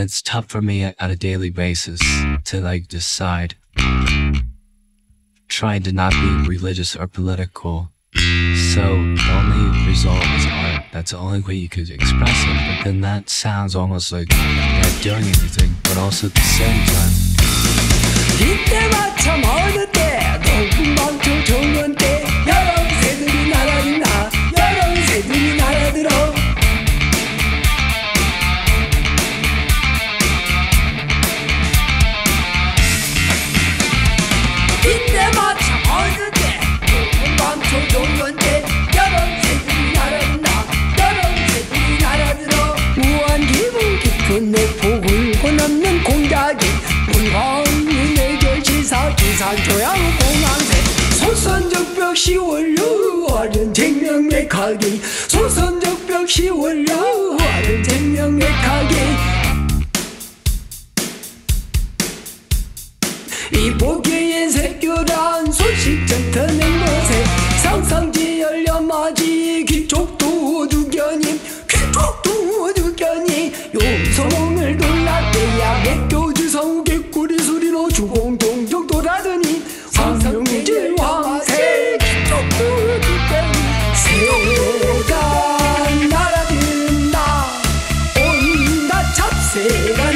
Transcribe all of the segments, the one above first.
It's tough for me on a daily basis to like decide. Trying to not be religious or political. So the only result is art. That's the only way you could express it. But then that sounds almost like you're not doing anything, but also at the same time. 이때가 참 어느 때야 멍청 좋은 때 여름 새들이 날아나 여름 새들이 날아들어 이때가 참 어느 때 멍청 좋은 때 여름 새들이 날아나 여름 새들이 날아들어 우한 기분 깊은 내 폭을 혼없는 공작이 물건이 내결지사 기산조야 공항새 소선적벽 10월 6월은 생명맥하기 소선적벽 10월 6월은 생명맥하기 이 보기엔 새교란 소식 짙은 행보새 상상지 열려맞이 귀촉도 두견임 귀촉도 두견이 용성을 놀랐대야 맥교주 성우 개꼬리 소리로 주공동정 돌아드니 황룡지 황새 귀촉도 두견이 새가 날아든다 온다 찹새가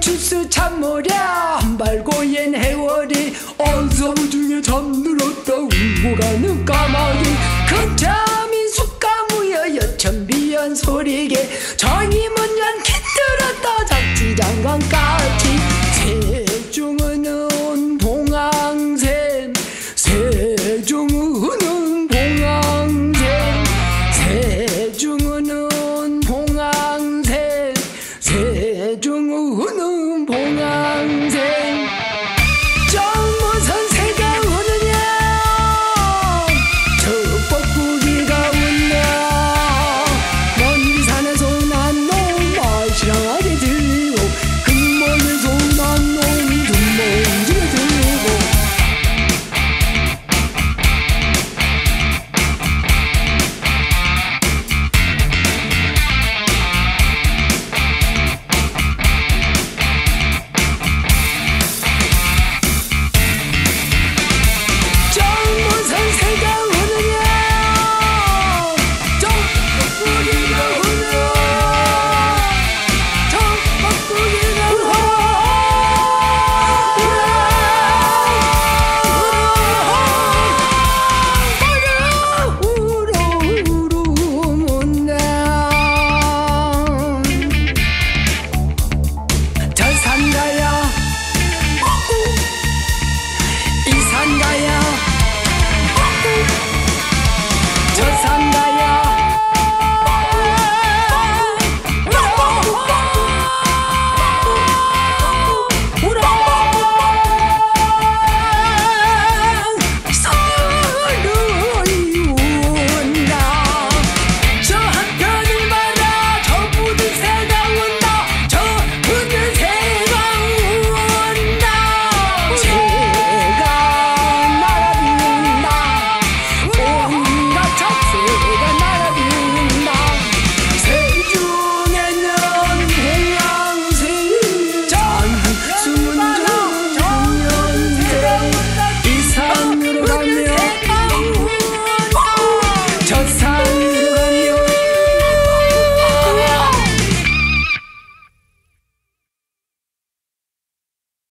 주스 참모랴 한발고엔 해월이 언서부 중에 잠들었다 울고 가는 까마귀 큰 잠이 숫가무여 여천비연 소리게 정이 먼연